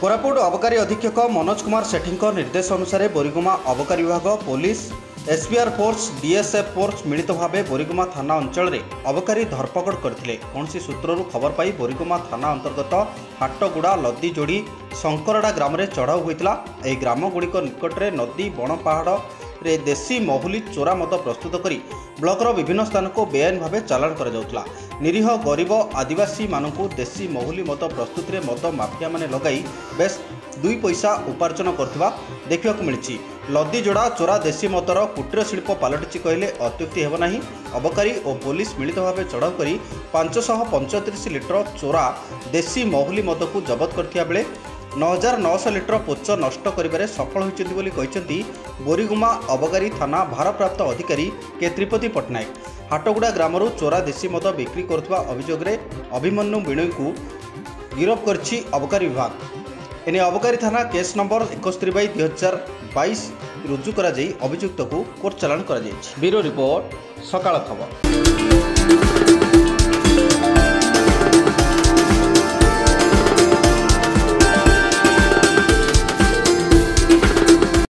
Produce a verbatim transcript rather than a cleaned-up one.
कोरापुट अबकारी अधीक्षक मनोज कुमार सेठी निर्देश अनुसार बोरीगुमा अबकारी विभाग police SPR force DSF force मिलित भाव बोरीगुमा थाना अंचल में अबकारी धरपकड़ करते। कौन सूत्रु खबर पाई बोरीगुमा थाना अंतर्गत हाटगुड़ा लदी जोड़ी शंकरडा ग्राम में चढ़ाऊ होता। यह ग्रामगुड़िक निकट में नदी बणपहाड़े देशी महुली चोरा मद प्रस्तुत कर ब्लकर विभिन्न स्थान को बेआईन भाव चालाण करा। निरीह गरीब आदिवासी मानकू देशी महुली मद प्रस्तुति में मद माफिया माने लगाई बेस दुई पैसा उपार्जन करथिबा देखिबा को मिलछि। लदी जोड़ा चोरा देशी मदर कुटीर शिल्प पलटिछि कहले अत्युक्ति हेब नाही। अबकारी और पुलिस मिलित भाव चढ़ाऊ करी पाँच सौ पैंतीस लिटर चोरा देशी महुली मद को जबत करथिया बेले नौ हज़ार नौ सौ लिटर पोच नष्ट करिबारे सफल होइछन्ति बोली कहिसन्ति बोरीगुमा अबकारी थाना भारप्राप्त अधिकारी के त्रिपति पट्टनायक। हाटगुड़ा ग्रामरू चोरा देशी मद बिक्री करुवा अभियोग अभिमन्यु बिणोई को गिरफ करछि अबकारी विभाग। एने अबकारी थाना केस नंबर एकस्तरी बै दुई हजार बैश रुजु कराई अभियुक्त को कोर्ट चालाण कर। ब्यूरो रिपोर्ट सकाल खबर।